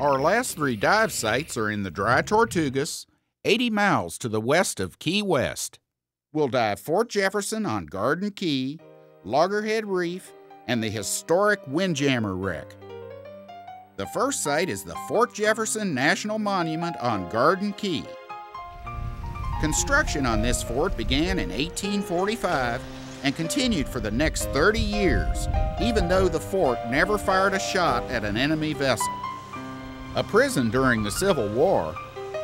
Our last three dive sites are in the Dry Tortugas, 80 miles to the west of Key West. We'll dive Fort Jefferson on Garden Key, Loggerhead Reef, and the historic Windjammer Wreck. The first site is the Fort Jefferson National Monument on Garden Key. Construction on this fort began in 1845 and continued for the next 30 years, even though the fort never fired a shot at an enemy vessel. A prison during the Civil War,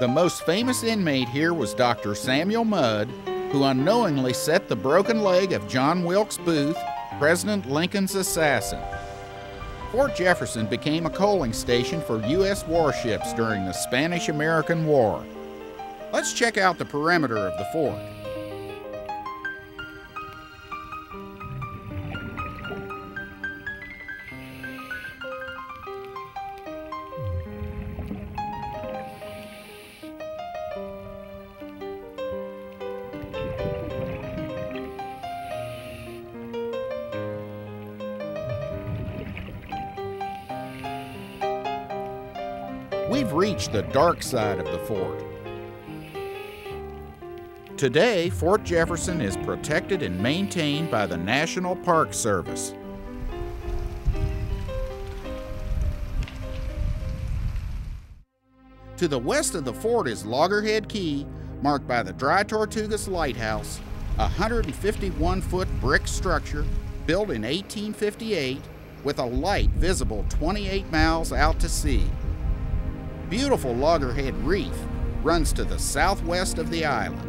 the most famous inmate here was Dr. Samuel Mudd, who unknowingly set the broken leg of John Wilkes Booth, President Lincoln's assassin. Fort Jefferson became a coaling station for U.S. warships during the Spanish-American War. Let's check out the perimeter of the fort. We've reached the dark side of the fort. Today, Fort Jefferson is protected and maintained by the National Park Service. To the west of the fort is Loggerhead Key, marked by the Dry Tortugas Lighthouse, a 151-foot brick structure built in 1858 with a light visible 28 miles out to sea. Beautiful Loggerhead Reef runs to the southwest of the island.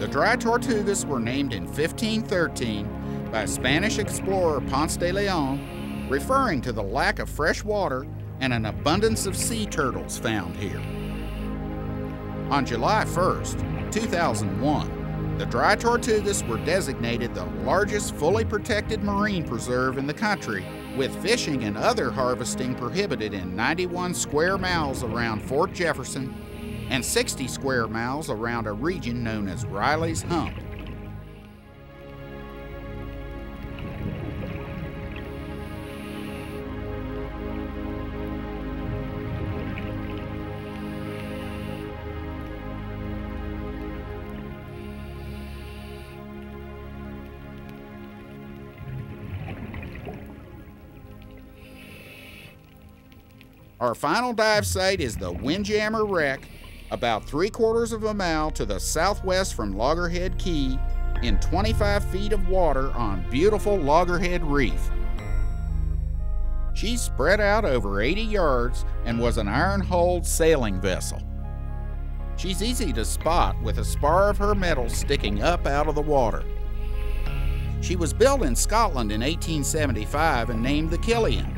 The Dry Tortugas were named in 1513 by Spanish explorer Ponce de Leon, referring to the lack of fresh water and an abundance of sea turtles found here. On July 1st, 2001, the Dry Tortugas were designated the largest fully protected marine preserve in the country, with fishing and other harvesting prohibited in 91 square miles around Fort Jefferson and 60 square miles around a region known as Riley's Hump. Our final dive site is the Windjammer Wreck, about 3/4 of a mile to the southwest from Loggerhead Key, in 25 feet of water on beautiful Loggerhead Reef. She spread out over 80 yards and was an iron-hulled sailing vessel. She's easy to spot with a spar of her metal sticking up out of the water. She was built in Scotland in 1875 and named the Killian.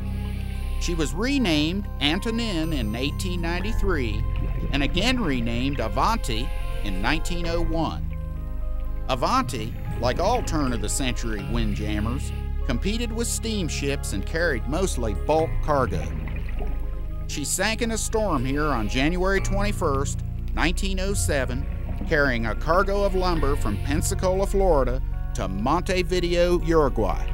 She was renamed Antonin in 1893 and again renamed Avanti in 1901. Avanti, like all turn-of-the-century windjammers, competed with steamships and carried mostly bulk cargo. She sank in a storm here on January 21st, 1907, carrying a cargo of lumber from Pensacola, Florida to Montevideo, Uruguay.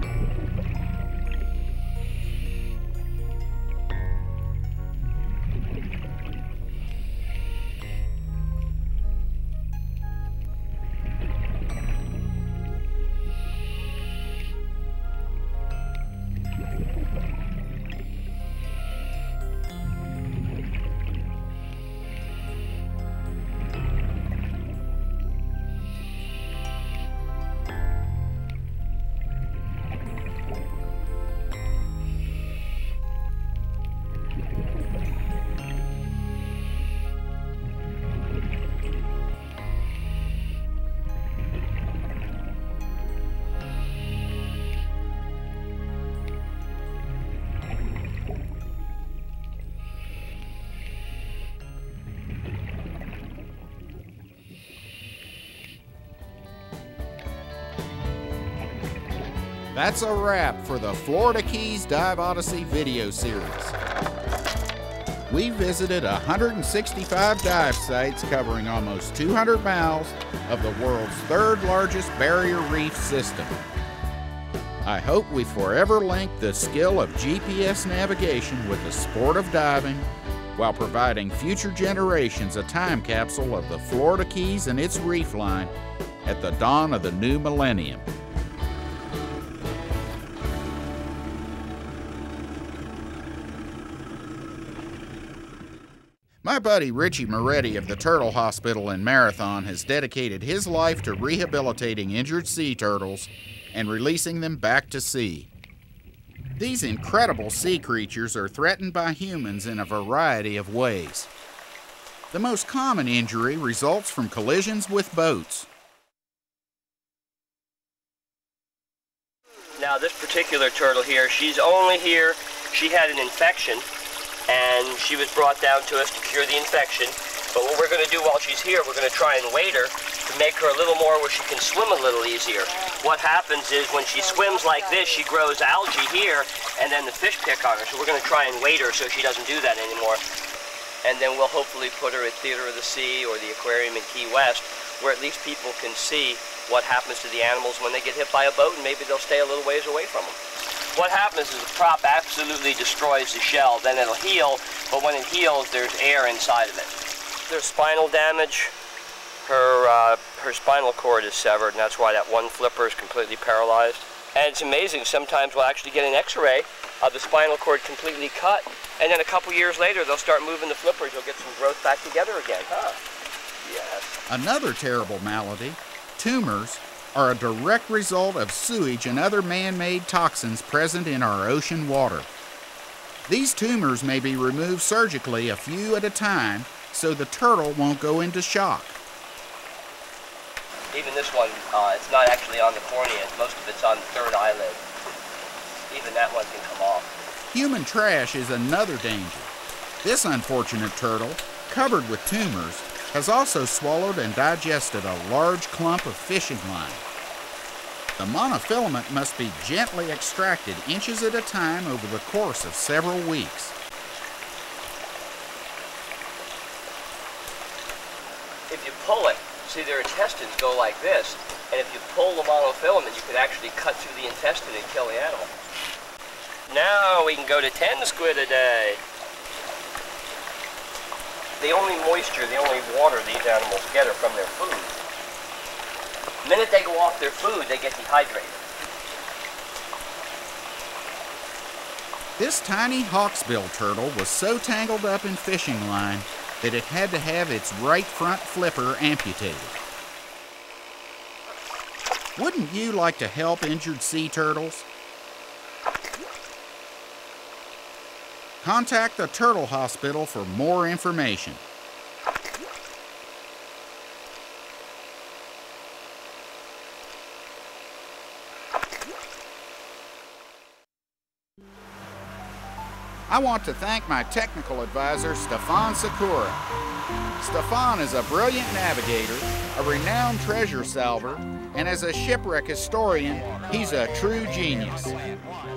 That's a wrap for the Florida Keys Dive Odyssey video series. We visited 165 dive sites covering almost 200 miles of the world's third largest barrier reef system. I hope we forever link the skill of GPS navigation with the sport of diving, while providing future generations a time capsule of the Florida Keys and its reef line at the dawn of the new millennium. My buddy Richie Moretti of the Turtle Hospital in Marathon has dedicated his life to rehabilitating injured sea turtles and releasing them back to sea. These incredible sea creatures are threatened by humans in a variety of ways. The most common injury results from collisions with boats. Now this particular turtle here, she's only here, she had an infection, and she was brought down to us to cure the infection. But what we're going to do while she's here, we're going to try and weight her to make her a little more where she can swim a little easier. What happens is when she swims like this, she grows algae here, and then the fish pick on her. So we're going to try and weight her so she doesn't do that anymore. And then we'll hopefully put her at Theater of the Sea or the aquarium in Key West, where at least people can see what happens to the animals when they get hit by a boat, and maybe they'll stay a little ways away from them. What happens is the prop absolutely destroys the shell. Then it'll heal, but when it heals, there's air inside of it. There's spinal damage. Her spinal cord is severed, and that's why that one flipper is completely paralyzed. And it's amazing. Sometimes we'll actually get an X-ray of the spinal cord completely cut, and then a couple years later, they'll start moving the flippers. You'll get some growth back together again. Huh? Yes. Another terrible malady, tumors, are a direct result of sewage and other man-made toxins present in our ocean water. These tumors may be removed surgically a few at a time so the turtle won't go into shock. Even this one, it's not actually on the cornea, most of it's on the third eyelid. Even that one can come off. Human trash is another danger. This unfortunate turtle, covered with tumors, has also swallowed and digested a large clump of fishing line. The monofilament must be gently extracted inches at a time over the course of several weeks. If you pull it, see their intestines go like this, and if you pull the monofilament, you could actually cut through the intestine and kill the animal. Now we can go to 10 squid a day. The only moisture, the only water these animals get are from their food. The minute they go off their food, they get dehydrated. This tiny hawksbill turtle was so tangled up in fishing line that it had to have its right front flipper amputated. Wouldn't you like to help injured sea turtles? Contact the Turtle Hospital for more information. I want to thank my technical advisor, Stefan Sakura. Stefan is a brilliant navigator, a renowned treasure salver, and as a shipwreck historian, he's a true genius.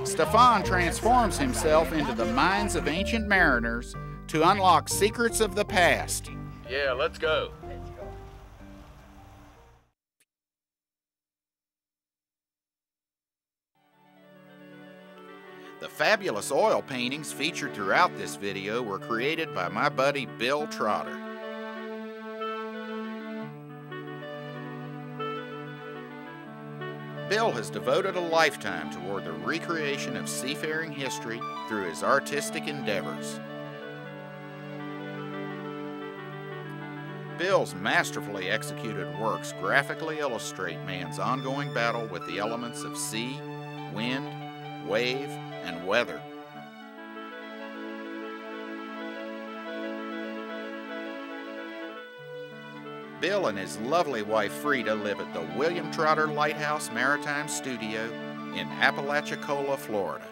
Stefan transforms himself into the minds of ancient mariners to unlock secrets of the past. Yeah, let's go. The fabulous oil paintings featured throughout this video were created by my buddy Bill Trotter. Bill has devoted a lifetime toward the recreation of seafaring history through his artistic endeavors. Bill's masterfully executed works graphically illustrate man's ongoing battle with the elements of sea, wind, wave, and weather. Bill and his lovely wife Frida live at the William Trotter Lighthouse Maritime Studio in Apalachicola, Florida.